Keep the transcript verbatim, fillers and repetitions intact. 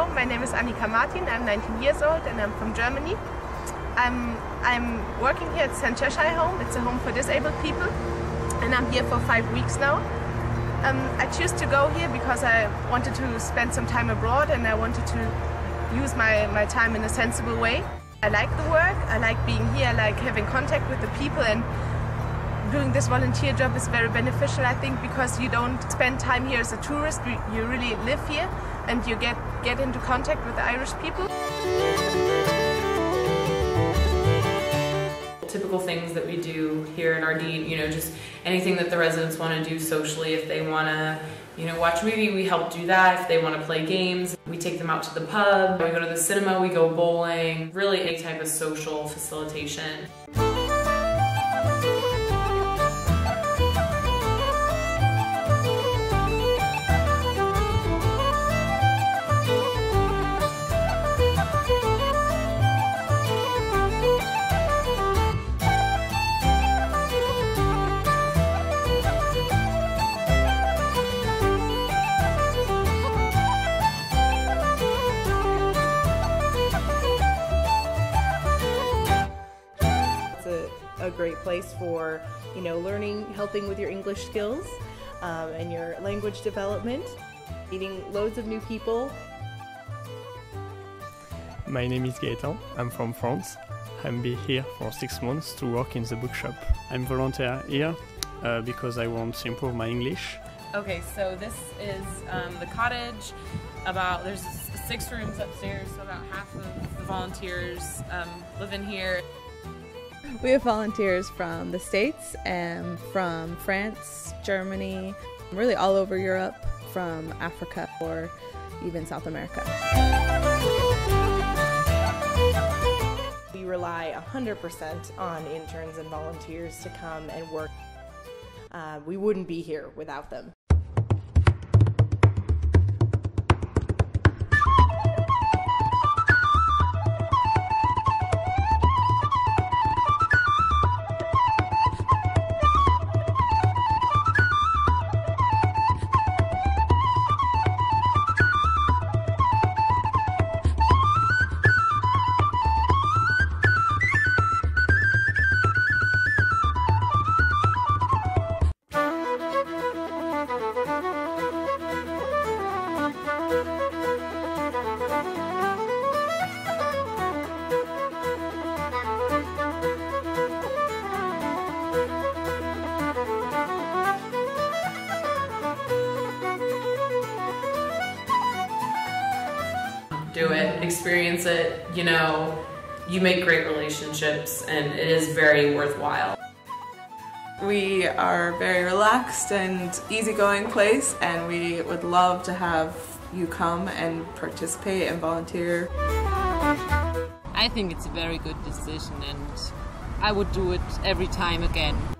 Hello, my name is Annika Martin, I'm nineteen years old and I'm from Germany. I'm, I'm working here at Saint Cheshire Home, it's a home for disabled people, and I'm here for five weeks now. Um, I choose to go here because I wanted to spend some time abroad and I wanted to use my, my time in a sensible way. I like the work, I like being here, I like having contact with the people, and doing this volunteer job is very beneficial, I think, because you don't spend time here as a tourist, you really live here and you get, get into contact with the Irish people. Typical things that we do here in Ardeen, you know, just anything that the residents want to do socially. If they want to, you know, watch a movie, we help do that. If they want to play games, we take them out to the pub, we go to the cinema, we go bowling, really any type of social facilitation. A great place for, you know, learning, helping with your English skills um, and your language development, meeting loads of new people. My name is Gaetan, I'm from France. I've been here for six months to work in the bookshop. I'm volunteer here uh, because I want to improve my English. Okay, so this is um, the cottage. About There's six rooms upstairs, so about half of the volunteers um, live in here. We have volunteers from the States and from France, Germany, really all over Europe, from Africa or even South America. We rely one hundred percent on interns and volunteers to come and work. Uh, we wouldn't be here without them. Do it, experience it, you know, you make great relationships and it is very worthwhile. We are a very relaxed and easygoing place, and we would love to have you come and participate and volunteer. I think it's a very good decision and I would do it every time again.